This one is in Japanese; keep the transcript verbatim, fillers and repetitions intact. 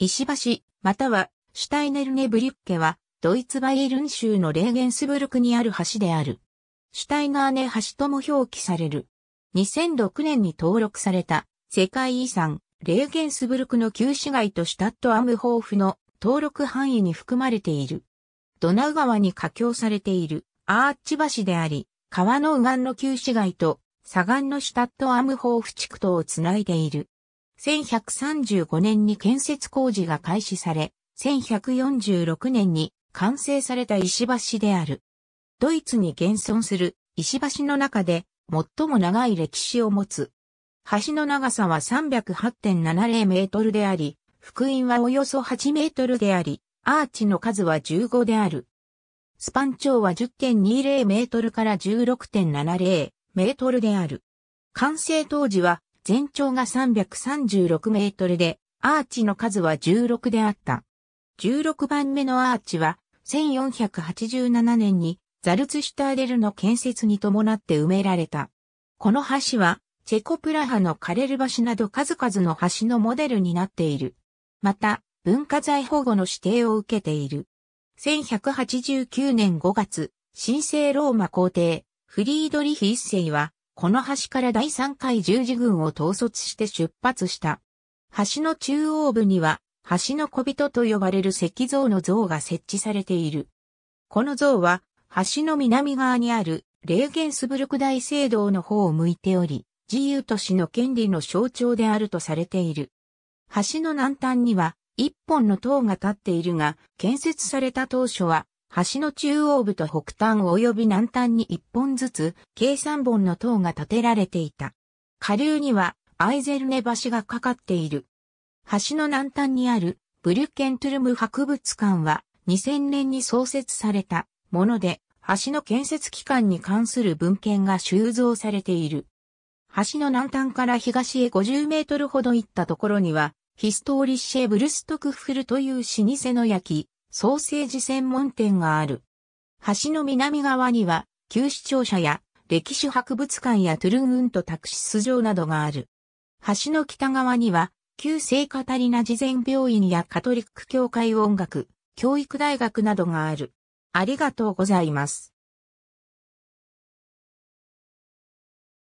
石橋、またはシュタイネルネブリュッケは、ドイツバイエルン州のレーゲンスブルクにある橋である。シュタイナーネ橋とも表記される。にせんろくねんに登録された世界遺産、レーゲンスブルクの旧市街とシュタットアムホーフの登録範囲に含まれている。ドナウ川に架橋されているアーチ橋であり、川の右岸の旧市街と左岸のシュタットアムホーフ地区とをつないでいる。せんひゃくさんじゅうごねんに建設工事が開始され、せんひゃくよんじゅうろくねんに完成された石橋である。ドイツに現存する石橋の中で最も長い歴史を持つ。橋の長さは さんびゃくはちてんななぜろメートルであり、幅員はおよそはちメートルであり、アーチの数はじゅうごである。スパン長は じゅってんにぜろメートルから じゅうろくてんななぜろメートルである。完成当時は全長がさんびゃくさんじゅうろくメートルで、アーチの数はじゅうろくであった。じゅうろくばんめのアーチは、せんよんひゃくはちじゅうななねんにザルツシュターデルの建設に伴って埋められた。この橋は、チェコプラハのカレル橋など数々の橋のモデルになっている。また、文化財保護の指定を受けている。せんひゃくはちじゅうきゅうねんごがつ、神聖ローマ皇帝、フリードリヒ一世は、この橋からだいさんかい十字軍を統率して出発した。橋の中央部には、橋の小人と呼ばれる石像の像が設置されている。この像は、橋の南側にある、レーゲンスブルク大聖堂の方を向いており、自由都市の権利の象徴であるとされている。橋の南端には、一本の塔が立っているが、建設された当初は、橋の中央部と北端及び南端に一本ずつ、計三本の塔が建てられていた。下流には、アイゼルネ橋がかかっている。橋の南端にある、ブリュッケントゥルム博物館は、にせんねんに創設されたもので、橋の建設期間に関する文献が収蔵されている。橋の南端から東へごじゅうメートルほど行ったところには、ヒストーリッシェ・ブルストクフルという老舗の焼き、ソーセージ専門店がある。橋の南側には、旧市庁舎や歴史博物館やトゥルンウントタクシス場などがある。橋の北側には、旧聖カタリナ慈善病院やカトリック教会音楽、教育大学などがある。ありがとうございます。